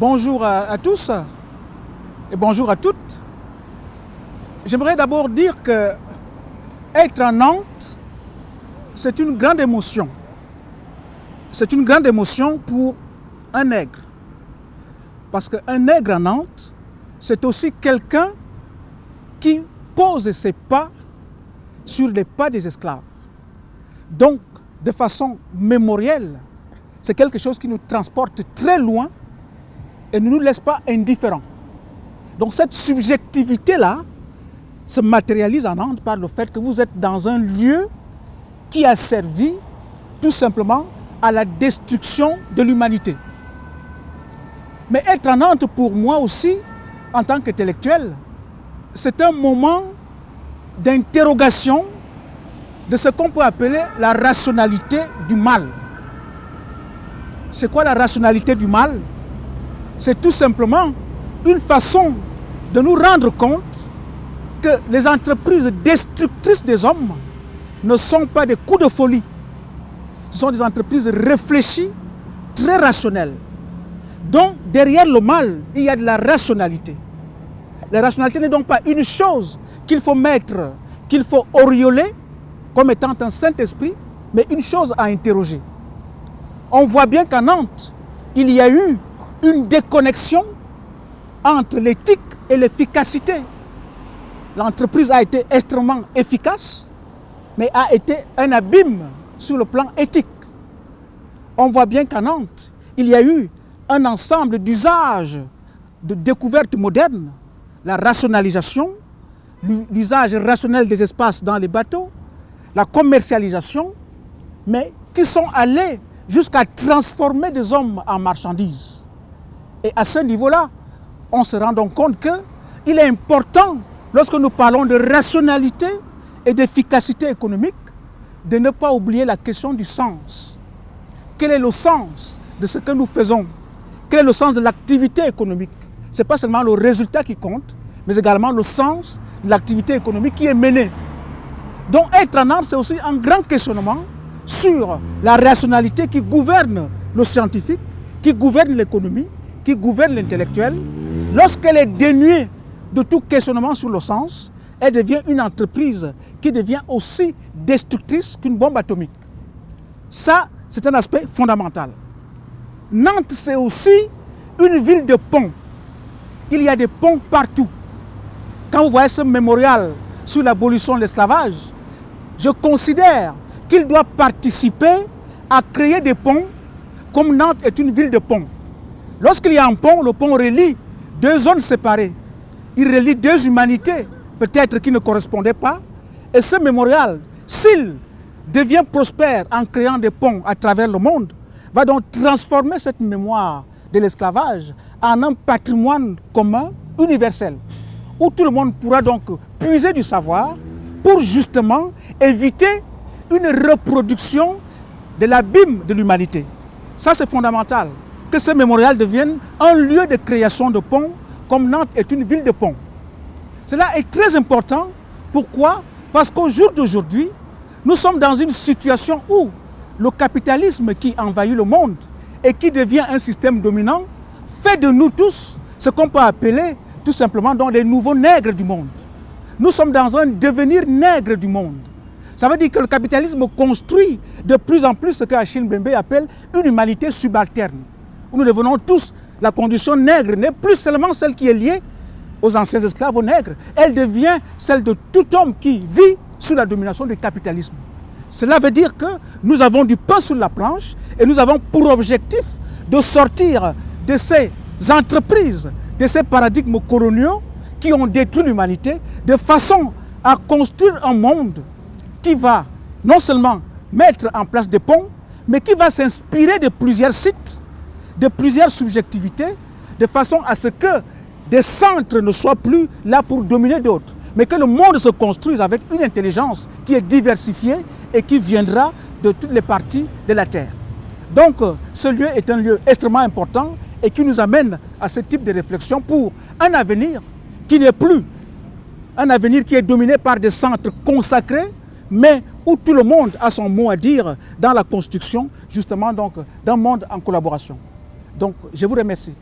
Bonjour à tous et bonjour à toutes. J'aimerais d'abord dire que être à Nantes, c'est une grande émotion. C'est une grande émotion pour un nègre. Parce qu'un nègre à Nantes, c'est aussi quelqu'un qui pose ses pas sur les pas des esclaves. Donc, de façon mémorielle, c'est quelque chose qui nous transporte très loin et ne nous laisse pas indifférents. Donc cette subjectivité-là se matérialise en Nantes par le fait que vous êtes dans un lieu qui a servi tout simplement à la destruction de l'humanité. Mais être en Nantes pour moi aussi, en tant qu'intellectuel, c'est un moment d'interrogation de ce qu'on peut appeler la rationalité du mal. C'est quoi la rationalité du mal? C'est tout simplement une façon de nous rendre compte que les entreprises destructrices des hommes ne sont pas des coups de folie. Ce sont des entreprises réfléchies, très rationnelles. Donc derrière le mal, il y a de la rationalité. La rationalité n'est donc pas une chose qu'il faut mettre, qu'il faut auréoler comme étant un Saint-Esprit, mais une chose à interroger. On voit bien qu'à Nantes, il y a eu une déconnexion entre l'éthique et l'efficacité. L'entreprise a été extrêmement efficace, mais a été un abîme sur le plan éthique. On voit bien qu'à Nantes, il y a eu un ensemble d'usages, de découvertes modernes, la rationalisation, l'usage rationnel des espaces dans les bateaux, la commercialisation, mais qui sont allés jusqu'à transformer des hommes en marchandises. Et à ce niveau-là, on se rend donc compte qu'il est important, lorsque nous parlons de rationalité et d'efficacité économique, de ne pas oublier la question du sens. Quel est le sens de ce que nous faisons? Quel est le sens de l'activité économique? Ce n'est pas seulement le résultat qui compte, mais également le sens de l'activité économique qui est menée. Donc être en Nantes, c'est aussi un grand questionnement sur la rationalité qui gouverne le scientifique, qui gouverne l'économie, qui gouverne l'intellectuel. Lorsqu'elle est dénuée de tout questionnement sur le sens, elle devient une entreprise qui devient aussi destructrice qu'une bombe atomique. Ça, c'est un aspect fondamental. Nantes, c'est aussi une ville de ponts. Il y a des ponts partout. Quand vous voyez ce mémorial sur l'abolition de l'esclavage, je considère qu'il doit participer à créer des ponts, comme Nantes est une ville de ponts. Lorsqu'il y a un pont, le pont relie deux zones séparées. Il relie deux humanités, peut-être qui ne correspondaient pas. Et ce mémorial, s'il devient prospère en créant des ponts à travers le monde, va donc transformer cette mémoire de l'esclavage en un patrimoine commun, universel, où tout le monde pourra donc puiser du savoir pour justement éviter une reproduction de l'abîme de l'humanité. Ça, c'est fondamental. Que ce mémorial devienne un lieu de création de ponts, comme Nantes est une ville de ponts. Cela est très important. Pourquoi? Parce qu'au jour d'aujourd'hui, nous sommes dans une situation où le capitalisme qui envahit le monde et qui devient un système dominant fait de nous tous ce qu'on peut appeler tout simplement dans les nouveaux nègres du monde. Nous sommes dans un devenir nègre du monde. Ça veut dire que le capitalisme construit de plus en plus ce que Achille Bembe appelle une humanité subalterne, où nous devenons tous, la condition nègre n'est plus seulement celle qui est liée aux anciens esclaves, aux nègres, elle devient celle de tout homme qui vit sous la domination du capitalisme. Cela veut dire que nous avons du pain sur la planche et nous avons pour objectif de sortir de ces entreprises, de ces paradigmes coloniaux qui ont détruit l'humanité, de façon à construire un monde qui va non seulement mettre en place des ponts, mais qui va s'inspirer de plusieurs sites, de plusieurs subjectivités, de façon à ce que des centres ne soient plus là pour dominer d'autres, mais que le monde se construise avec une intelligence qui est diversifiée et qui viendra de toutes les parties de la Terre. Donc ce lieu est un lieu extrêmement important et qui nous amène à ce type de réflexion pour un avenir qui n'est plus un avenir qui est dominé par des centres consacrés, mais où tout le monde a son mot à dire dans la construction, justement, donc d'un monde en collaboration. Donc, je vous remercie.